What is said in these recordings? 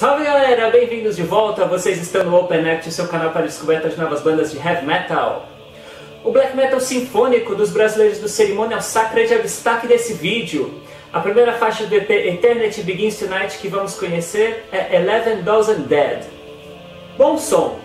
Salve galera, bem-vindos de volta, vocês estão no Open Act, seu canal para descoberta de novas bandas de heavy metal. O black metal sinfônico dos brasileiros do Cerimonial Sacred é o destaque desse vídeo. A primeira faixa do EP Eternity Begins Tonight que vamos conhecer é 11,000 Dead. Bom som!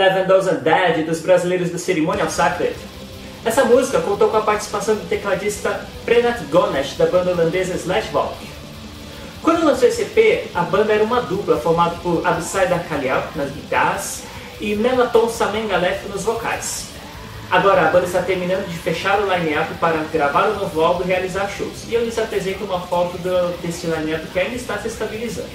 11,000 Dead dos brasileiros do Cerimonial Sacred. Essa música contou com a participação do tecladista Prenat Gonesch, da banda holandesa SlashBolk. Quando lançou esse EP, a banda era uma dupla formada por Abyssaida Kalyak nas guitarras e Melaton nos vocais. Agora a banda está terminando de fechar o line-up para gravar um novo álbum e realizar shows, e eu lhes apresento uma foto desse line-up que ainda está se estabilizando.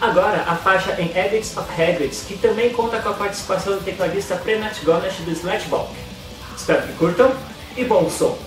Agora a faixa em Edits of Hagrid, que também conta com a participação do tecladista Prenat Gonesch do SlashBolk. Espero que curtam e bom som!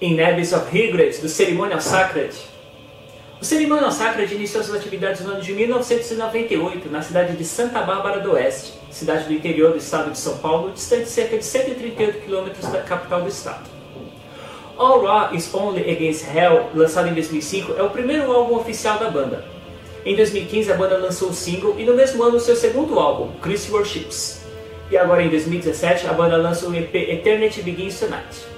em An Abyss of Regrets, do Cerimonial Sacred. O Cerimonial Sacred iniciou suas atividades no ano de 1998, na cidade de Santa Bárbara d'Oeste, cidade do interior do estado de São Paulo, distante cerca de 138 km da capital do estado. All Raw is Only Against Hell, lançado em 2005, é o primeiro álbum oficial da banda. Em 2015, a banda lançou o single e no mesmo ano seu segundo álbum, Christ Worshipers. E agora em 2017, a banda lança o EP Eternity Begins Tonight.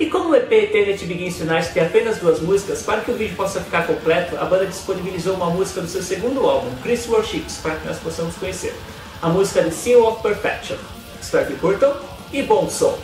E como o EP Eternity Begins Tonight tem apenas duas músicas, para que o vídeo possa ficar completo, a banda disponibilizou uma música do seu segundo álbum, Christ Worshipers, para que nós possamos conhecer. A música The Seal of Perfection. Espero que curtam e bom som!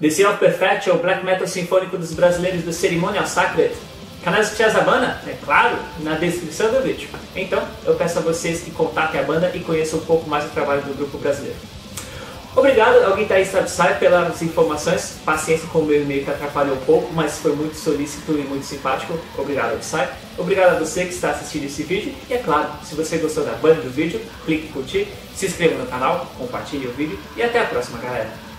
The Seal of Perfection é o black metal sinfônico dos brasileiros do Cerimonial Sacred. Canais de Tias da banda, é claro, na descrição do vídeo. Então, eu peço a vocês que contatem a banda e conheçam um pouco mais o trabalho do grupo brasileiro. Obrigado ao guitarrista Abyssaida pelas informações, paciência com o meu e-mail que atrapalhou um pouco, mas foi muito solícito e muito simpático. Obrigado, Abyssaida. Obrigado a você que está assistindo esse vídeo. E é claro, se você gostou da banda do vídeo, clique em curtir, se inscreva no canal, compartilhe o vídeo e até a próxima, galera.